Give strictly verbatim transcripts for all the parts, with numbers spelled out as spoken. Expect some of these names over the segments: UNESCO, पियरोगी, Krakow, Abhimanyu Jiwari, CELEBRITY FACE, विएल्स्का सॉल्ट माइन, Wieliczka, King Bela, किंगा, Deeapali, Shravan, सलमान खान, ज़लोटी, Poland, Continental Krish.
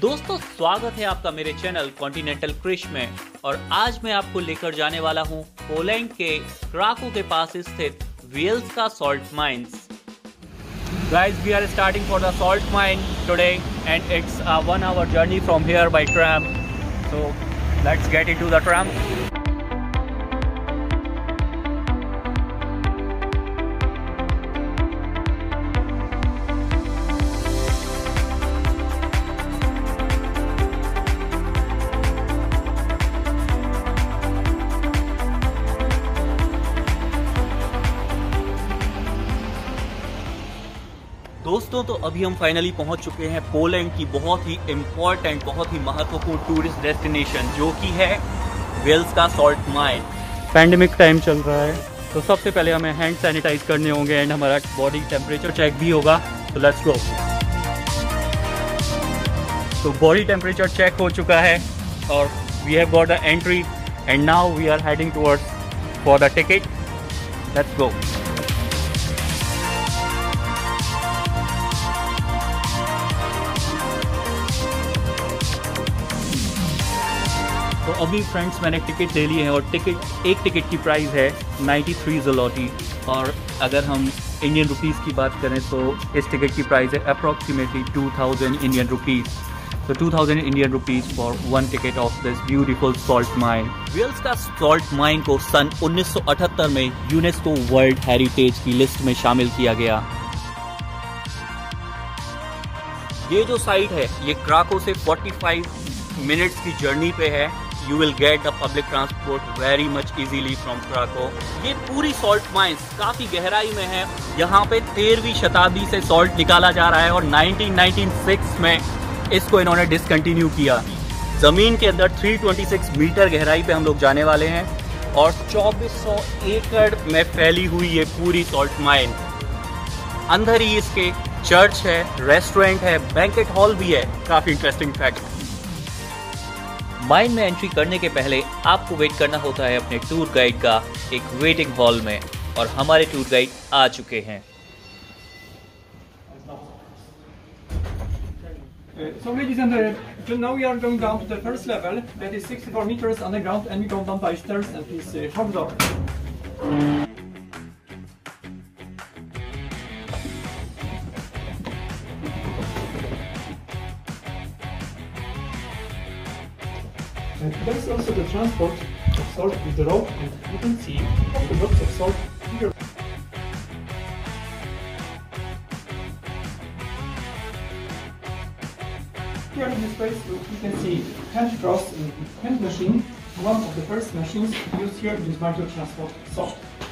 दोस्तों स्वागत है आपका मेरे चैनल कॉन्टिनेंटल क्रिश में, और आज मैं आपको लेकर जाने वाला हूं पोलैंड के क्राको के पास स्थित Wieliczka salt mines. Guys, we are starting for the salt mine today and it's a one hour journey from here by tram, so let's get into the tram. दोस्तों, तो अभी हम फाइनली पहुंच चुके हैं पोलैंड की बहुत ही इम्पोर्टेंट, बहुत ही महत्वपूर्ण टूरिस्ट डेस्टिनेशन, जो कि है विएल्स्का सॉल्ट माइन। Pandemic time चल रहा है, तो सबसे पहले हमें हैंड सैनिटाइज करने होंगे एंड हमारा बॉडी टेम्परेचर चेक भी होगा, तो लेट्स गो। तो बॉडी टेम्परेचर चेक हो चुका है और we have got the entry and now we are heading towards for the ticket, let's go. तो अभी फ्रेंड्स मैंने टिकट ले ली है और टिकट एक टिकट की प्राइस है तिरानवे ज़लोटी, और अगर हम इंडियन रुपीस की बात करें तो इस टिकट की प्राइस है अप्रॉक्सीमेटली दो हज़ार इंडियन रुपीस। तो दो हज़ार Indian rupees for one ticket of this beautiful salt mine. विएल्स्का सॉल्ट माइन को सन उन्नीस सौ अठहत्तर में यूनेस्को वर्ल्ड हेरिटेज की लिस्ट में शामिल किया गया। ये जो साइट है ये क्राको से पैंतालीस मिनट्स की जर्नी पे है। You will get the public transport very much easily from Krakow. ये पूरी सॉल्ट माइंस काफी गहराई में है। यहाँ पे तेरहवीं शताब्दी से सॉल्ट निकाला जा रहा है और उन्नीस सौ छियानवे में इसको इन्होंने डिसकंटिन्यू किया। जमीन के अंदर तीन सौ छब्बीस मीटर गहराई पे हम लोग जाने वाले हैं और चौबीस सौ एकड़ में फैली हुई ये पूरी सॉल्ट माइन। अंदर ही इसके चर्च है, रेस्टोरेंट है, बैंकेट हॉल भी है। काफी इंटरेस्टिंग फैक्ट। माइन में एंट्री करने के पहले आपको वेट करना होता है अपने टूर गाइड का एक वेटिंग हॉल में, और हमारे टूर गाइड आ चुके हैं। So ladies and gentlemen, now we are going down to the first level that is sixty-four meters underground and we go down by stairs and this shop door. And there is also the transport of salt with the rope, and you can see all the drops of salt here. Here in this place you can see hand cross and hand machine, one of the first machines used here in this market to transport salt.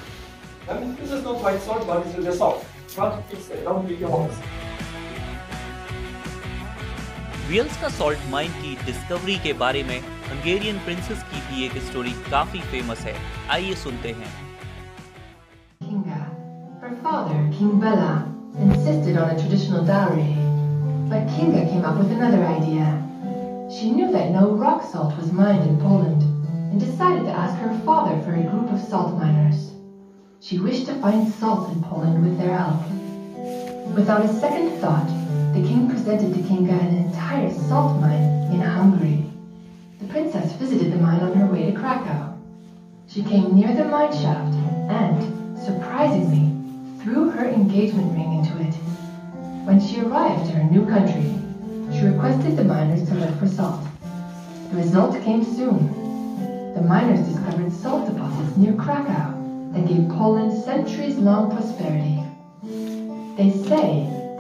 I mean, this is not white salt, but it's the salt, but it's around the holes. विएल्स्का सॉल्ट माइन की discovery के बारे में Hungarian princess की भी एक story काफी famous है, आइए सुनते हैं। Kinga, her father, King Bela, insisted on a traditional dowry, but Kinga came up with another idea. She knew that no rock salt was mined in Poland and decided to ask her father for a group of salt miners. She wished to find salt in Poland with their help. Without a second thought, the king presented to Kinga an entire salt mine in Hungary. The princess visited the mine on her way to Krakow. She came near the mine shaft and, surprisingly, threw her engagement ring into it. When she arrived to her new country, she requested the miners to look for salt. The result came soon. The miners discovered salt deposits near Krakow that gave Poland centuries-long prosperity. They say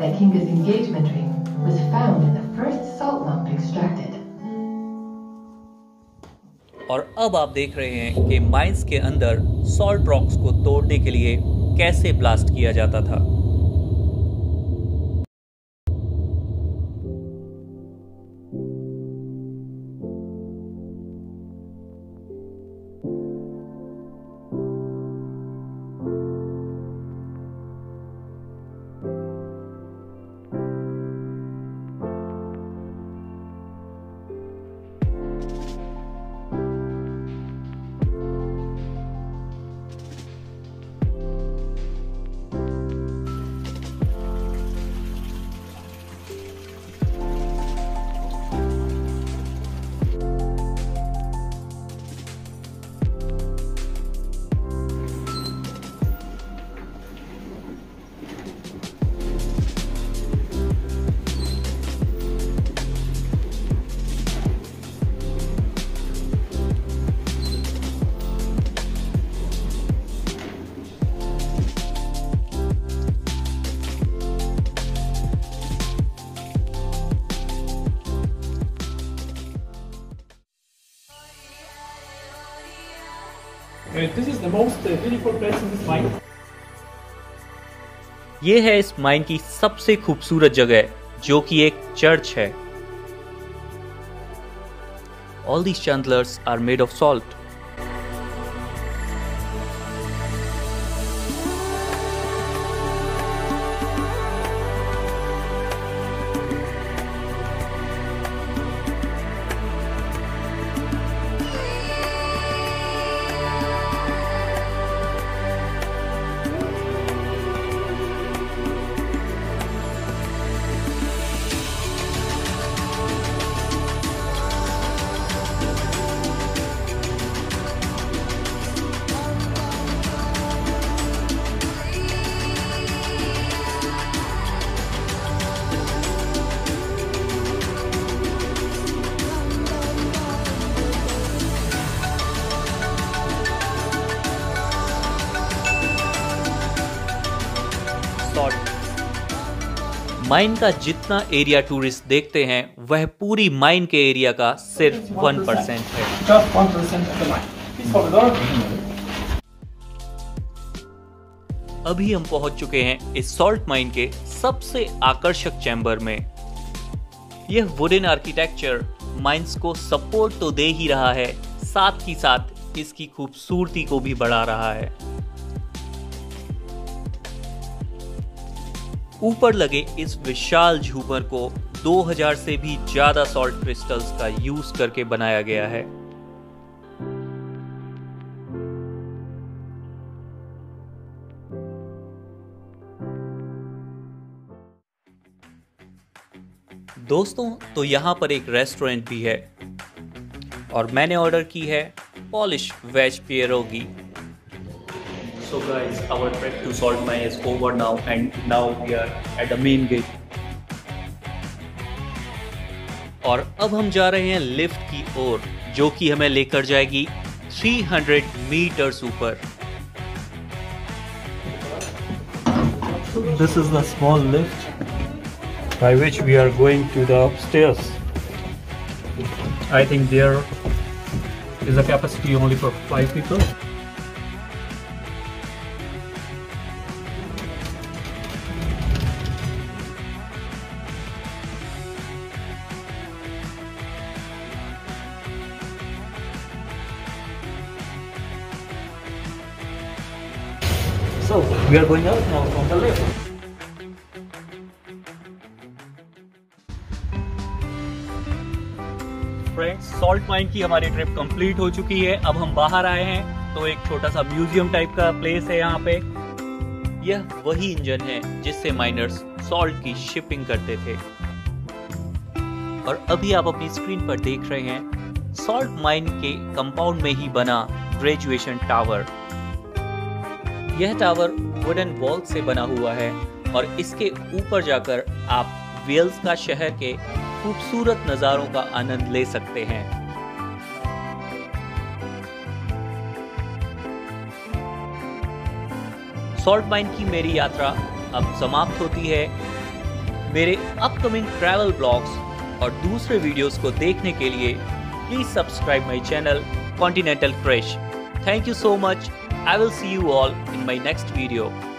that Kinga's engagement ring was found in the first salt lump extracted. और अब आप देख रहे हैं कि mines के अंदर salt rocks को तोड़ने के लिए कैसे ब्लास्ट किया जाता था। this is the most beautiful place in this mine. ये है इस माइन की सबसे खूबसूरत जगह जो कि एक चर्च है. All these chandeliers are made of salt. Mine का जितना एरिया टूरिस्ट देखते हैं वह पूरी माइन के एरिया का सिर्फ वन परसेंट है. अभी हम पहुंच चुके हैं इस सॉल्ट माइन के सबसे आकर्षक चैम्बर में. यह वुडन आर्किटेक्चर माइंस को सपोर्ट तो दे ही रहा है, साथ ही साथ इसकी खूबसूरती को भी बढ़ा रहा है. ऊपर लगे इस विशाल झूमर को दो हज़ार से भी ज्यादा सॉल्ट क्रिस्टल्स का यूज करके बनाया गया है. दोस्तों, तो यहाँ पर एक रेस्टोरेंट भी है और मैंने ऑर्डर की है Polish veg पियरोगी. So guys, our trip to Salt Mine is over now, and now we are at the main gate. और अब हम जा रहे हैं लिफ्ट की ओर जो कि हमें लेकर जाएगी three hundred मीटर्स ऊपर. This is the small lift by which we are going to the upstairs. I think there is a capacity only for five people. So we are going out now from the lift. Friends, salt mine की हमारी trip complete हो चुकी है. अब हम बाहर आए हैं तो एक छोटा सा म्यूजियम टाइप का प्लेस है यहाँ पे. यह वही इंजन है जिससे माइनर्स सॉल्ट की शिपिंग करते थे. और अभी आप अपनी स्क्रीन पर देख रहे हैं सॉल्ट माइन के कंपाउंड में ही बना ग्रेजुएशन टावर. यह टावर वुडन वॉल से बना हुआ है और इसके ऊपर जाकर आप वेल्स का शहर के खूबसूरत नज़ारों का आनंद ले सकते हैं. सॉल्ट माइन की मेरी यात्रा अब समाप्त होती है. मेरे अपकमिंग ट्रैवल ब्लॉग्स और दूसरे वीडियोस को देखने के लिए please subscribe my channel continental Krish. Thank you so much. I will see you all in my next video.